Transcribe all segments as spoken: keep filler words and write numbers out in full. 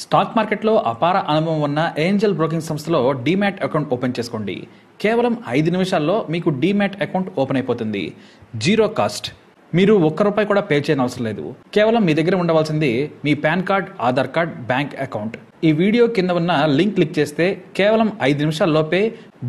Stock మార్కెట్లో అపార అనుభవం ఉన్న ఏంజల్ బ్రోకింగ్ సంస్థలో డీమ్యాట్ అకౌంట్ ఓపెన్ చేసుకోండి. కేవలం ఐదు నిమిషాల్లో మీకు డీమ్యాట్ అకౌంట్ ఓపెన్ అయిపోతుంది. Zero cost. మీరు ఒక్క రూపాయి కూడా పే చేయని అవసరం లేదు. కేవలం మీ దగ్గర ఉండవలసింది మీ pan card, Aadhaar card, bank account. ఈ వీడియో కింద ఉన్న లింక్ క్లిక్ చేస్తే కేవలం ఐదు నిమిషాల్లోపే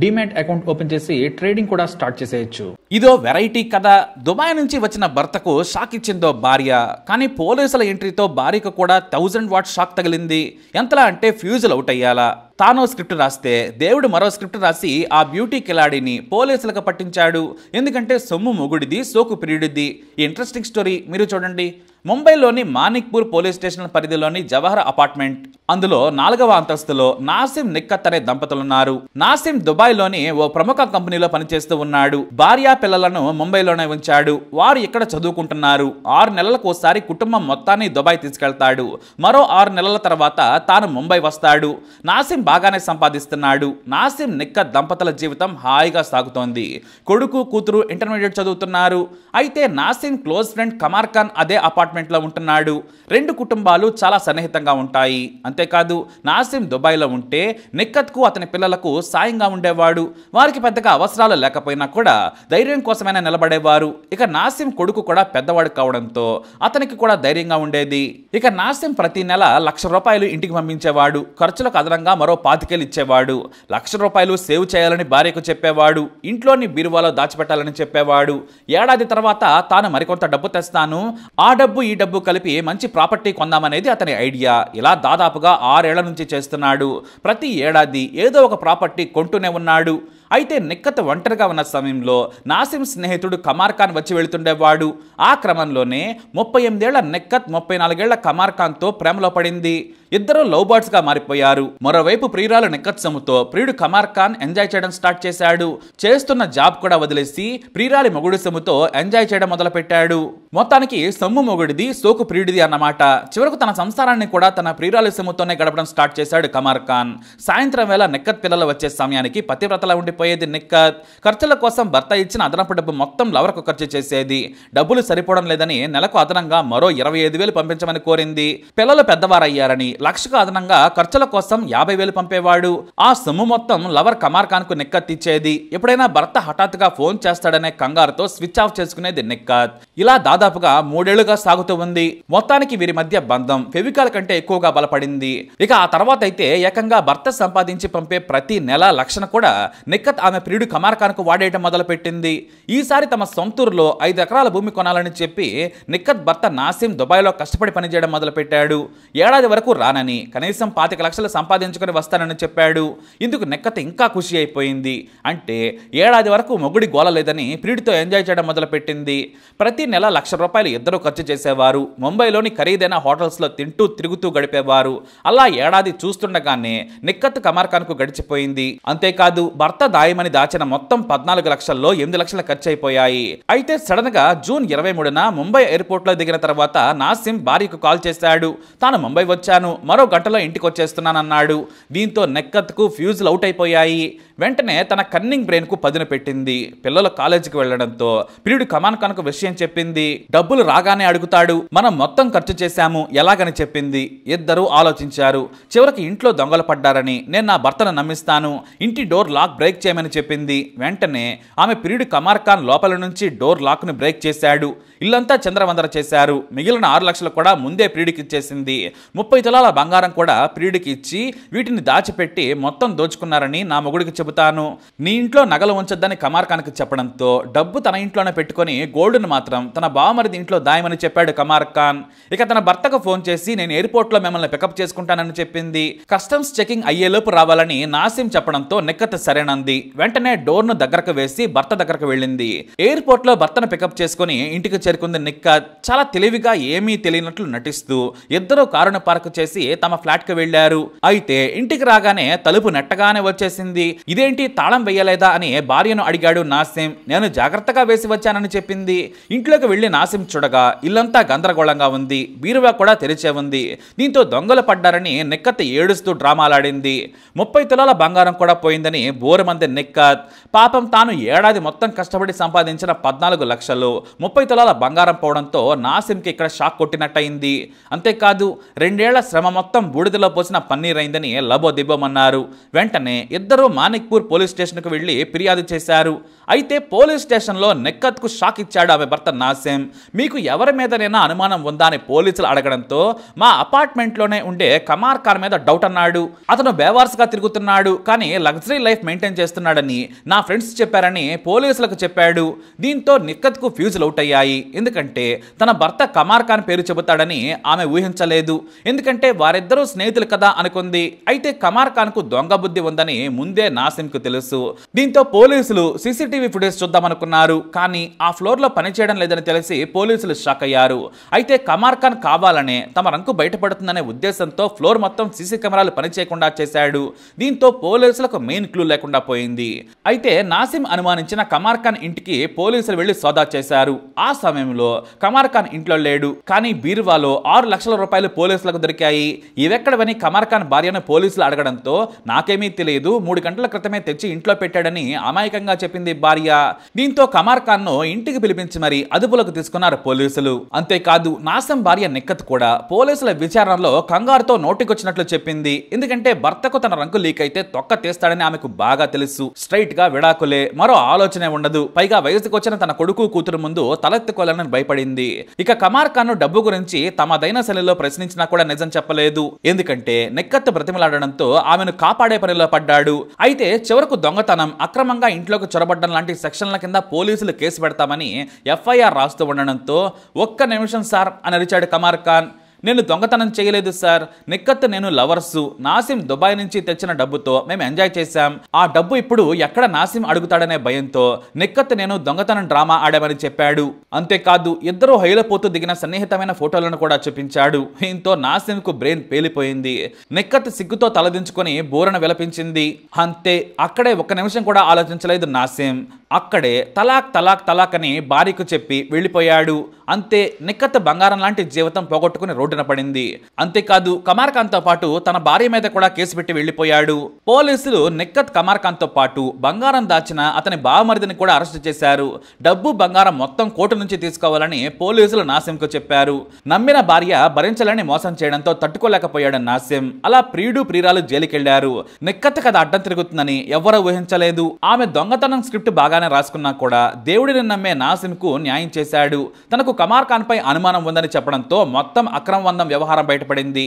డీమ్యాట్ అకౌంట్ ఓపెన్ చేసి ట్రేడింగ్ కూడా స్టార్ట్ చేసేయచ్చు. ఇదో వెరైటీ కథ. దుబాయ్ నుంచి వచ్చిన భర్తకు షాక్ ఇచ్చిందో భార్య. కానీ పోలీసుల ఎంట్రీతో భార్యకు కూడా థౌజండ్ వాట్ షాక్ తగిలింది. ఎంతలా అంటే ఫ్యూజులు అవుట్ అయ్యాలా. తానో స్క్రిప్ట్ రాస్తే దేవుడు మరో స్క్రిప్ట్ రాసి ఆ బ్యూటీ కిలాడిని పోలీసులకు పట్టించాడు. ఎందుకంటే సొమ్ము మొగుడిది, సోకు ప్రియుడిది. ఇంట్రెస్టింగ్ స్టోరీ మీరు చూడండి. ముంబైలోని మానిక్పూర్ పోలీస్ స్టేషన్ పరిధిలోని జవహర్ అపార్ట్మెంట్, అందులో నాలుగవ అంతస్తులో నాసిం, నిక్కత్ అనే దంపతులున్నారు. నాసిం దుబాయ్లోని ఓ ప్రముఖ కంపెనీలో పనిచేస్తూ ఉన్నాడు. భార్య పిల్లలను ముంబైలోనే ఉంచాడు. వారు ఇక్కడ చదువుకుంటున్నారు. ఆరు నెలలకు ఒకసారి కుటుంబం మొత్తాన్ని దుబాయ్ తీసుకెళ్తాడు. మరో ఆరు నెలల తర్వాత తాను ముంబై వస్తాడు. నాసిం బాగానే సంపాదిస్తున్నాడు. నాసిం, నిక్కత్ దంపతుల జీవితం హాయిగా సాగుతోంది. కొడుకు, కూతురు ఇంటర్మీడియట్ చదువుతున్నారు. అయితే నాసిం క్లోజ్ ఫ్రెండ్ కమార్ ఖాన్ అదే అపార్ట్మెంట్ లో ఉంటున్నాడు. రెండు కుటుంబాలు చాలా సన్నిహితంగా ఉంటాయి. అంతేకాదు, నాసిం దుబాయ్లో ఉంటే నిక్కత్కు అతని పిల్లలకు సాయంగా ఉండేవాడు. వారికి పెద్దగా అవసరాలు లేకపోయినా కూడా ధైర్యం కోసమైనా నిలబడేవారు. ఇక నాసిం కొడుకు కూడా పెద్దవాడు కావడంతో అతనికి కూడా ధైర్యంగా ఉండేది. ఇక నాసిం ప్రతి నెల లక్ష రూపాయలు ఇంటికి పంపించేవాడు. ఖర్చులకు అదనంగా మరో పాతికేలు ఇచ్చేవాడు. లక్ష రూపాయలు సేవ్ చేయాలని భార్యకు చెప్పేవాడు. ఇంట్లోని బీరువాలో దాచిపెట్టాలని చెప్పేవాడు. ఏడాది తర్వాత తాను మరికొంత డబ్బు తెస్తాను, ఆ డబ్బు ఈ డబ్బు కలిపి మంచి ప్రాపర్టీ కొందామనేది అతని ఐడియా. ఇలా దాదాపుగా ఆరేళ్ల నుంచి చేస్తున్నాడు. ప్రతి ఏడాది ఏదో ఒక ప్రాపర్టీ కొంటూనే ఉన్నాడు. అయితే నిక్కత్ ఒంటరిగా ఉన్న సమయంలో నాసిం స్నేహితుడు కమార్ ఖాన్ వచ్చి వెళుతుండేవాడు. ఆ క్రమంలోనే ముప్పై ఎనిమిదేళ్ల నిక్కత్ ముప్పై నాలుగేళ్ల కమార్ ఖాన్తో ప్రేమలో పడింది. ఇద్దరు లవ్ బర్డ్స్గా మారిపోయారు. మరోవైపు ప్రియురాలు నిక్కత్ సముతో ప్రియుడు కమార్ ఖాన్ ఎంజాయ్ చేయడం స్టార్ట్ చేశాడు. చేస్తున్న జాబ్ కూడా వదిలేసి ప్రియురాలి మొగుడు సముతో ఎంజాయ్ చేయడం మొదలుపెట్టాడు. మొత్తానికి సమ్ము మొగుడిది, సోకు ప్రియుడిది అన్నమాట. చివరకు తన సంసారాన్ని కూడా తన ప్రియురాలి సముతోనే గడపడం స్టార్ట్ చేశాడు కమార్ ఖాన్. సాయంత్రం వేళ నిక్కత్ పిల్లలు వచ్చే సమయానికి పతివ్రతలా ఉండి పోయేది నిక్కత్. ఖర్చుల కోసం భర్త ఇచ్చిన అదనపు డబ్బు మొత్తం లవర్కు ఖర్చు చేసేది. డబ్బులు సరిపోవడం లేదని నెలకు అదనంగా మరో ఇరవై ఐదు వేలు పంపించమని కోరింది. పిల్లలు పెద్దవారయ్యారని లక్షకు అదనంగా ఖర్చుల కోసం యాభై వేలు పంపేవాడు. ఆ సొమ్ము మొత్తం లవర్ కమార్ ఖాన్ కు నిక్కత్ ఇచ్చేది. ఎప్పుడైనా భర్త హఠాత్తుగా ఫోన్ చేస్తాడనే కంగారుతో స్విచ్ ఆఫ్ చేసుకునేది నిక్కత్. ఇలా దాదాపుగా మూడేళ్లుగా సాగుతూ ఉంది. మొత్తానికి వీరి మధ్య బంధం ఫెవికాల్ కంటే ఎక్కువగా బలపడింది. ఇక ఆ తర్వాత అయితే ఏకంగా భర్త సంపాదించి పంపే ప్రతి నెల లక్షణ కూడా నిక్కత్ ఆమె ప్రియుడు కమార్ ఖాన్ కు వాడేయటం మొదలుపెట్టింది. ఈసారి తమ సొంతూరులో ఐదు ఎకరాల భూమి కొనాలని చెప్పి నిక్కత్ భర్త నాసిం దుబాయ్లో కష్టపడి పనిచేయడం మొదలుపెట్టాడు. ఏడాది వరకు రానని, కనీసం పాతిక లక్షలు సంపాదించుకుని వస్తానని చెప్పాడు. ఇందుకు నిక్కత్ ఇంకా ఖుషి అయిపోయింది. అంటే ఏడాది వరకు మొగుడి గోల లేదని ప్రియుడితో ఎంజాయ్ చేయడం మొదలుపెట్టింది. ప్రతి నెల లక్ష రూపాయలు ఇద్దరు ఖర్చు చేసేవారు. ముంబైలోని ఖరీదైన హోటల్స్లో తింటూ తిరుగుతూ గడిపేవారు. అలా ఏడాది చూస్తుండగానే నిక్కత్ కమార్ ఖాన్ కు గడిచిపోయింది. అంతేకాదు, భర్త దాయమని దాచిన మొత్తం పద్నాలుగు లక్షల్లో ఎనిమిది లక్షలు ఖర్చు అయిపోయాయి. అయితే సడన్ గా జూన్ ఇరవై మూడున ముంబై ఎయిర్పోర్ట్ లో దిగిన తర్వాత నాసిం భార్యకు కాల్ చేశాడు. తాను ముంబై వచ్చాను, మరో గంటలో ఇంటికి వచ్చేస్తున్నానన్నాడు. దీంతో నిక్కత్ కు ఫ్యూజులు అవుట్ అయిపోయాయి. వెంటనే తన కన్నింగ్ బ్రెయిన్ కు పదును పెట్టింది. పిల్లలు కాలేజీకి వెళ్లడంతో ప్రియుడు కమార్ ఖాన్ కు విషయం చెప్పింది. డబ్బులు రాగానే అడుగుతాడు, మనం మొత్తం ఖర్చు చేశాము ఎలాగని చెప్పింది. ఇద్దరు ఆలోచించారు. చివరికి ఇంట్లో దొంగలు పడ్డారని, నేను నా భర్తను నమ్మిస్తాను, ఇంటి డోర్ లాక్ బ్రేక్ చేయమని చెప్పింది. వెంటనే ఆమె ప్రియుడు కమార్ ఖాన్ లోపల నుంచి డోర్ లాక్ ను బ్రేక్ చేశాడు. ఇల్లంతా చంద్రవందర చేశారు. మిగిలిన ఆరు లక్షలు కూడా ముందే ప్రియుడికి ఇచ్చేసింది. ముప్పై తులాల బంగారం కూడా ప్రియుడికి ఇచ్చి వీటిని దాచిపెట్టి మొత్తం దోచుకున్నారని నా మొగుడికి చెబుతాను, నీ ఇంట్లో నగలు ఉంచొద్దని కమార్ ఖాన్ కి చెప్పడంతో డబ్బు తన ఇంట్లోనే పెట్టుకుని గోల్డ్ను మాత్రం తన బావమరిది ఇంట్లో దాయమని చెప్పాడు కమార్ ఖాన్. ఇక తన భర్తకు ఫోన్ చేసి నేను ఎయిర్పోర్ట్ లో మిమ్మల్ని పికప్ చేసుకుంటానని చెప్పింది. కస్టమ్స్ చెకింగ్ అయ్యేలోపు రావాలని నాసిం చెప్పడంతో నిక్కత్ సరేనంది. వెంటనే డోర్ ను దగ్గరకు వేసి భర్త దగ్గరకు వెళ్ళింది. ఎయిర్పోర్ట్ లో భర్తను పికప్ చేసుకుని ఇంటికి చేరుకుంది నిక్కత్. చాలా తెలివిగా ఏమీ తెలియనట్లు నటిస్తూ ఇద్దరు కారును పార్క్ చేసి తమ ఫ్లాట్ కు వెళ్లారు. అయితే ఇంటికి రాగానే తలుపు నెట్టగానే వచ్చేసింది. ఇదేంటి తాళం వేయలేదా అని భార్యను అడిగాడు నాసిం. నేను జాగ్రత్తగా వేసి వచ్చానని చెప్పింది. ఇంట్లోకి వెళ్లి నాసిం చూడగా ఇల్లంతా గందరగోళంగా ఉంది. బీరువా కూడా తెరిచే ఉంది. దీంతో దొంగలు పడ్డారని నిక్కత్ ఏడుస్తూ డ్రామాలాడింది. ముప్పై తులాల బంగారం కూడా పోయిందని బోరుమంది నిక్కత్. పాపం తాను ఏడాది మొత్తం కష్టపడి సంపాదించిన పద్నాలుగు లక్షలు ముప్పై తులాల బంగారం పోవడంతో నాసిమ్కి ఇక్కడ షాక్ కొట్టినట్టయింది. అంతేకాదు రెండేళ్ల శ్రమ మొత్తం బూడిదలో పోసిన పన్నీరైందని లబోదిబ్బమన్నారు. వెంటనే ఇద్దరు మానిక్పూర్ పోలీస్ స్టేషన్కు వెళ్ళి ఫిర్యాదు చేశారు. అయితే పోలీస్ స్టేషన్లో నిఖత్కు షాక్ ఇచ్చాడు ఆమె భర్త నాసిం. మీకు ఎవరి మీదనైనా అనుమానం ఉందా అని పోలీసులు అడగడంతో మా అపార్ట్మెంట్లోనే ఉండే కమార్ ఖాన్ మీద డౌట్ అన్నాడు. అతను బేవార్స్గా తిరుగుతున్నాడు, కానీ లగ్జరీ లైఫ్ మెయింటైన్ చేస్తున్నాడని నా ఫ్రెండ్స్ చెప్పారని పోలీసులకు చెప్పాడు. దీంతో నిఖత్కు ఫ్యూజులు అవుట్ అయ్యాయి. ఎందుకంటే తన భర్త కమార్ ఖాన్ పేరు చెబుతాడని ఆమె ఊహించలేదు. ఎందుకంటే వారిద్దరూ స్నేహితులు కదా అనుకుంది. అయితే కమార్ ఖాన్కు దొంగ బుద్ధి ఉందని ముందే నాసిమ్కు తెలుసు. దీంతో పోలీసులు సీసీటీవీ ఫుటేజ్ చూద్దామనుకున్నారు, కానీ ఆ ఫ్లోర్లో పనిచేయడం లేదని తెలిసి పోలీసులు షాక్ అయ్యారు. అయితే కమార్ ఖాన్ కావాలనే తమ రంకు బయటపడుతుందనే ఉద్దేశంతో ఫ్లోర్ మొత్తం సీసీ కెమెరాలు పనిచేయకుండా చేశాడు. దీంతో పోలీసులకు మెయిన్ క్లూ లేకుండా పోయింది. అయితే నాసిం అనుమానించిన కమార్ ఖాన్ ఇంటికి పోలీసులు వెళ్లి సోదా చేశారు. ఆ సమయంలో కమార్ ఖాన్ ఇంట్లో లేడు, కానీ బీరువాలో ఆరు లక్షల రూపాయలు పోలీసులకు దొరికాయి. ఇవెక్కడవని కమార్ ఖాన్ భార్యను పోలీసులు అడగడంతో నాకేమీ తెలియదు, మూడు గంటల క్రితమే తెచ్చి ఇంట్లో పెట్టాడని అమాయకంగా చెప్పింది భార్య. దీంతో కమార్ ఖాన్ ను ఇంటికి పిలిపించి మరి అదుపులోకి తీసుకున్నారు పోలీసులు. అంతేకాదు నాసిం భార్య నిఖత్ కూడా పోలీసుల విచారణలో కంగారుతో నోటికొచ్చినట్లు చెప్పింది. ఎందుకంటే భర్తకు తన రంగు లీక్ అయితే తొక్క తీస్తాడని ఆమెకు బాగా తెలుసు. స్ట్రైట్ గా విడాకులే, మరో ఆలోచనే ఉండదు. పైగా వయసుకు వచ్చిన తన కొడుకు కూతురు ముందు తలెత్తుకోవాలని భయపడింది. ఇక కమార్ ఖాన్ డబ్బు గురించి తమదైన శైలిలో ప్రశ్నించినా కూడా నిజం చెప్పలేదు. ఎందుకంటే నిఖత్ బ్రతిమలాడడంతో ఆమెను కాపాడే పనిలో పడ్డాడు. అయితే చివరకు దొంగతనం, అక్రమంగా ఇంట్లోకి చొరబడ్డం లాంటి సెక్షన్ల కింద పోలీసులు కేసు పెడతామని ఎఫ్ఐఆర్ రాస్తూ ఉండడంతో ఒక్క నిమిషం సార్ అని అరిచాడు కమార్ ఖాన్. నేను దొంగతనం చేయలేదు సార్, నిఖత్ నేను లవర్సు, నాసిం దుబాయ్ నుంచి తెచ్చిన డబ్బుతో మేము ఎంజాయ్ చేశాం. ఆ డబ్బు ఇప్పుడు ఎక్కడ నాసిం అడుగుతాడనే భయంతో నిఖత్ నేను దొంగతనం డ్రామా ఆడామని చెప్పాడు. అంతేకాదు ఇద్దరు హైలో పోతూ దిగిన సన్నిహితమైన ఫోటోలను కూడా చూపించాడు. దీంతో నాసిం కు బ్రెయిన్ పేలిపోయింది. నిఖత్ సిగ్గుతో తలదించుకుని బోరను విలపించింది. అంతే, అక్కడే ఒక్క నిమిషం కూడా ఆలోచించలేదు నాసిం. అక్కడే తలాక్ తలాక్ తలాక్ అని భార్యకు చెప్పి వెళ్ళిపోయాడు. అంతే, నిఖత్ బంగారం లాంటి జీవితం పోగొట్టుకుని రోడ్డున పడింది. అంతేకాదు కమార్ ఖాన్ తో పాటు తన భార్య మీద కూడా కేసు పెట్టి వెళ్లిపోయాడు. పోలీసులు నిఖత్ కమార్ ఖాన్ తో పాటు బంగారం దాచిన అతని బావమరిదిని కూడా అరెస్టు చేశారు. డబ్బు బంగారం మొత్తం కోర్టు నుంచి తీసుకోవాలని పోలీసులు నాసిమ్కు చెప్పారు. నమ్మిన భార్య భరించలేని మోసం చేయడంతో తట్టుకోలేకపోయాడు నాసిం. అలా ప్రియుడు ప్రియురాలు జైలుకెళ్లారు. నిఖత్ కథ అడ్డం తిరుగుతుందని ఎవరూ ఊహించలేదు. ఆమె దొంగతనం స్క్రిప్ట్ బాగా రాసుకున్నా కూడా దేవుడిని నమ్మే నాసిమ్కు న్యాయం చేశాడు. తనకు కమార్ ఖాన్ పై అనుమానం ఉందని చెప్పడంతో మొత్తం అక్రమబంధం వ్యవహారం బయటపడింది.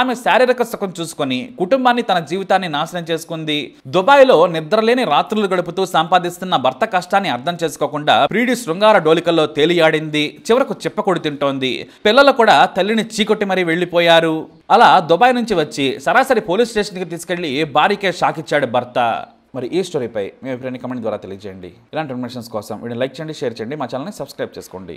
ఆమె శారీరక సుఖం చూసుకుని కుటుంబాన్ని, తన జీవితాన్ని నాశనం చేసుకుంది. దుబాయ్లో నిద్రలేని రాత్రులు గడుపుతూ సంపాదిస్తున్న భర్త కష్టాన్ని అర్థం చేసుకోకుండా ప్రియుడి శృంగార డోలికల్లో తేలియాడింది. చివరకు చిప్పకొడు తింటోంది. పిల్లలు కూడా తల్లిని చీకొట్టి మరీ వెళ్లిపోయారు. అలా దుబాయ్ నుంచి వచ్చి సరాసరి పోలీస్ స్టేషన్కి తీసుకెళ్లి భార్యకే షాక్ ఇచ్చాడు భర్త. మరి ఈ స్టోరీపై మీ అభిప్రాయాన్ని కమెంట్ ద్వారా తెలియజేయండి. ఇలాంటి ఇన్ఫర్మేషన్స్ కోసం వీడియోని లైక్ చేయండి, షేర్ చేయండి, మా ఛానల్ని సబ్స్క్రైబ్ చేసుకోండి.